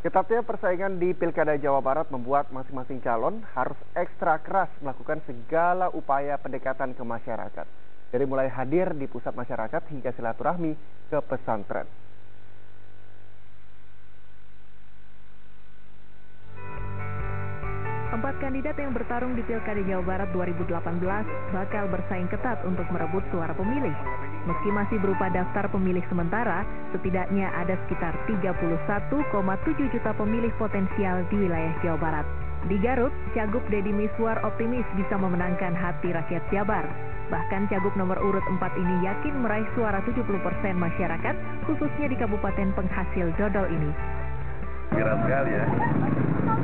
Ketatnya persaingan di Pilkada Jawa Barat membuat masing-masing calon harus ekstra keras melakukan segala upaya pendekatan ke masyarakat. Dari mulai hadir di pusat masyarakat hingga silaturahmi ke pesantren. Empat kandidat yang bertarung di Pilkada Jawa Barat 2018 bakal bersaing ketat untuk merebut suara pemilih. Meski masih berupa daftar pemilih sementara, setidaknya ada sekitar 31,7 juta pemilih potensial di wilayah Jawa Barat. Di Garut, Cagup Deddy Mizwar optimis bisa memenangkan hati rakyat Jabar. Bahkan Cagup nomor urut 4 ini yakin meraih suara 70% masyarakat, khususnya di kabupaten penghasil dodol ini. Kira sekali ya,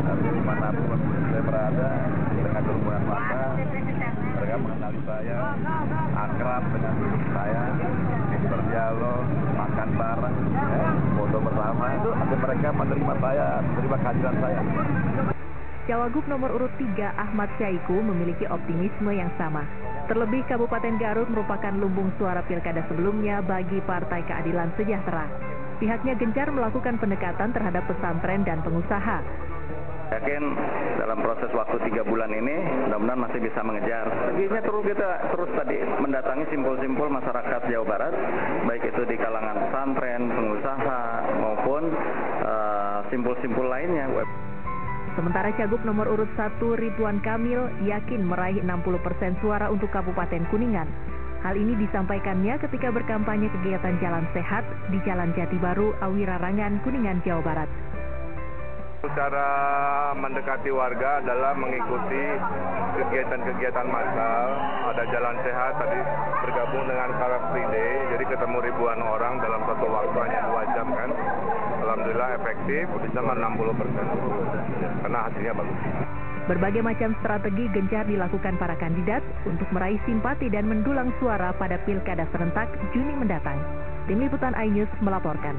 tapi dimanapun saya berada, dengan kerumunan masa, mereka mengenali saya, akrab dengan saya, berdialog, makan bareng, foto bersama, itu mereka menerima saya, menerima kehadiran saya. Cawagup nomor urut 3 Ahmad Syaiku memiliki optimisme yang sama. Terlebih Kabupaten Garut merupakan lumbung suara pilkada sebelumnya bagi Partai Keadilan Sejahtera. Pihaknya gencar melakukan pendekatan terhadap pesantren dan pengusaha. Yakin dalam proses waktu 3 bulan ini mudah-mudahan masih bisa mengejar. Intinya kita terus tadi mendatangi simpul-simpul masyarakat Jawa Barat, baik itu di kalangan pesantren, pengusaha maupun simpul-simpul lainnya. Sementara Cagup nomor urut 1 Ridwan Kamil yakin meraih 60% suara untuk Kabupaten Kuningan. Hal ini disampaikannya ketika berkampanye kegiatan Jalan Sehat di Jalan Jati Baru, Awirarangan, Kuningan, Jawa Barat. Cara mendekati warga adalah mengikuti kegiatan-kegiatan massal. Ada Jalan Sehat tadi bergabung dengan Car Free Day, jadi ketemu ribuan orang dalam satu waktu hanya 2 jam kan. Alhamdulillah efektif, bisa 60%, karena hasilnya bagus. Berbagai macam strategi gencar dilakukan para kandidat untuk meraih simpati dan mendulang suara pada pilkada serentak Juni mendatang. Tim Liputan iNews melaporkan.